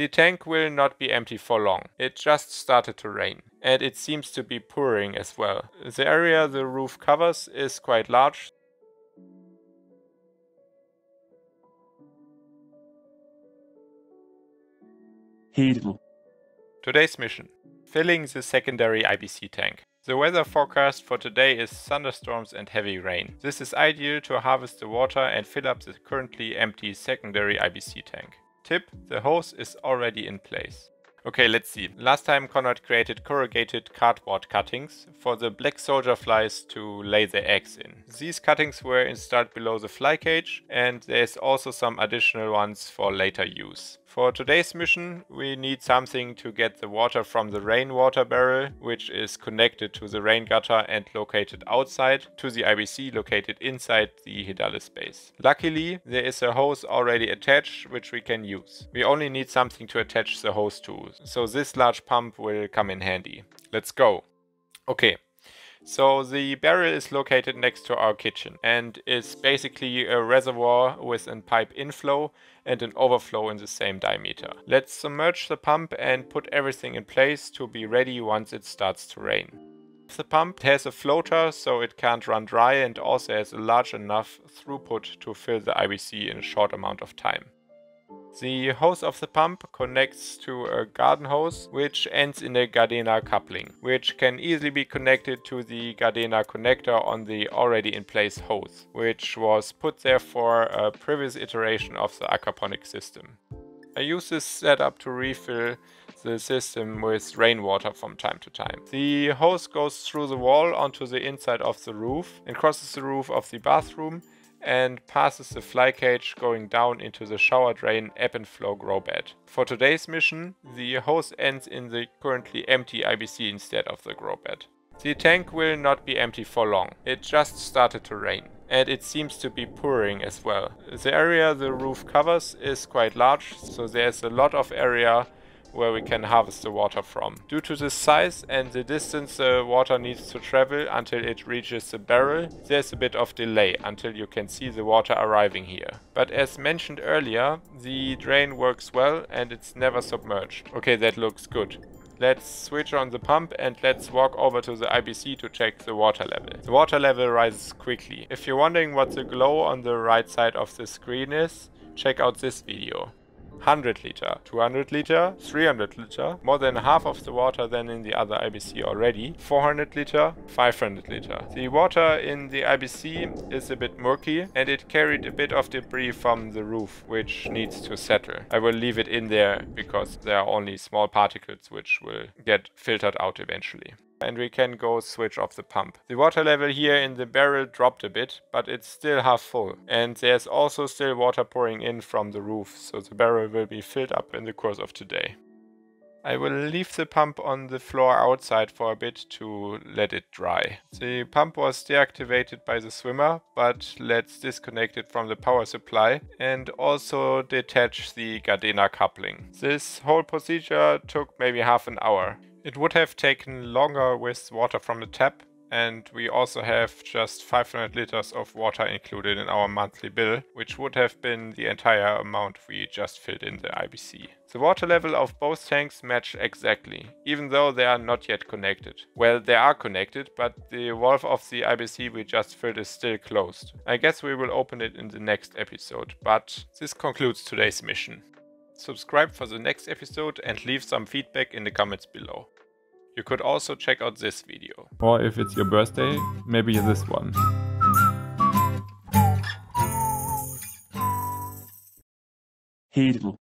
The tank will not be empty for long. It just started to rain. And it seems to be pouring as well. The area the roof covers is quite large. Hiedalle. Today's mission. Filling the secondary IBC tank. The weather forecast for today is thunderstorms and heavy rain. This is ideal to harvest the water and fill up the currently empty secondary IBC tank. Tip: the hose is already in place. Okay, let's see. Last time Konrad created corrugated cardboard cuttings for the black soldier flies to lay their eggs in. These cuttings were installed below the fly cage, and there's also some additional ones for later use. For today's mission, we need something to get the water from the rainwater barrel, which is connected to the rain gutter and located outside, to the IBC located inside the Hiedalle space. Luckily, there is a hose already attached, which we can use. We only need something to attach the hose to. So this large pump will come in handy. Let's go. Okay, so the barrel is located next to our kitchen and is basically a reservoir with a pipe inflow and an overflow in the same diameter. Let's submerge the pump and put everything in place to be ready once it starts to rain. The pump has a floater so it can't run dry and also has a large enough throughput to fill the IBC in a short amount of time. The hose of the pump connects to a garden hose, which ends in a Gardena coupling, which can easily be connected to the Gardena connector on the already in place hose, which was put there for a previous iteration of the aquaponic system. I use this setup to refill the system with rainwater from time to time. The hose goes through the wall onto the inside of the roof and crosses the roof of the bathroom and passes the fly cage going down into the shower drain ebb and flow grow bed. For today's mission, the hose ends in the currently empty IBC instead of the grow bed. The tank will not be empty for long. It just started to rain. And it seems to be pouring as well. The area the roof covers is quite large, so there's a lot of area where we can harvest the water from. Due to the size and the distance the water needs to travel until it reaches the barrel, there's a bit of delay until you can see the water arriving here. But as mentioned earlier, the drain works well and it's never submerged. Okay, that looks good. Let's switch on the pump and let's walk over to the IBC to check the water level. The water level rises quickly. If you're wondering what the glow on the right side of the screen is, check out this video. 100 liter, 200 liter, 300 liter, more than half of the water than in the other IBC already, 400 liter, 500 liter. The water in the IBC is a bit murky and it carried a bit of debris from the roof, which needs to settle. I will leave it in there because there are only small particles which will get filtered out eventually. And we can go switch off the pump. The water level here in the barrel dropped a bit, but it's still half full. And there's also still water pouring in from the roof, so the barrel will be filled up in the course of today. I will leave the pump on the floor outside for a bit to let it dry. The pump was deactivated by the swimmer, but let's disconnect it from the power supply and also detach the Gardena coupling. This whole procedure took maybe half an hour. It would have taken longer with water from the tap, and we also have just 500 liters of water included in our monthly bill, which would have been the entire amount we just filled in the IBC. The water level of both tanks match exactly, even though they are not yet connected. Well, they are connected, but the valve of the IBC we just filled is still closed. I guess we will open it in the next episode, but this concludes today's mission. Subscribe for the next episode and leave some feedback in the comments below. You could also check out this video. Or if it's your birthday, maybe this one. Hiedalle.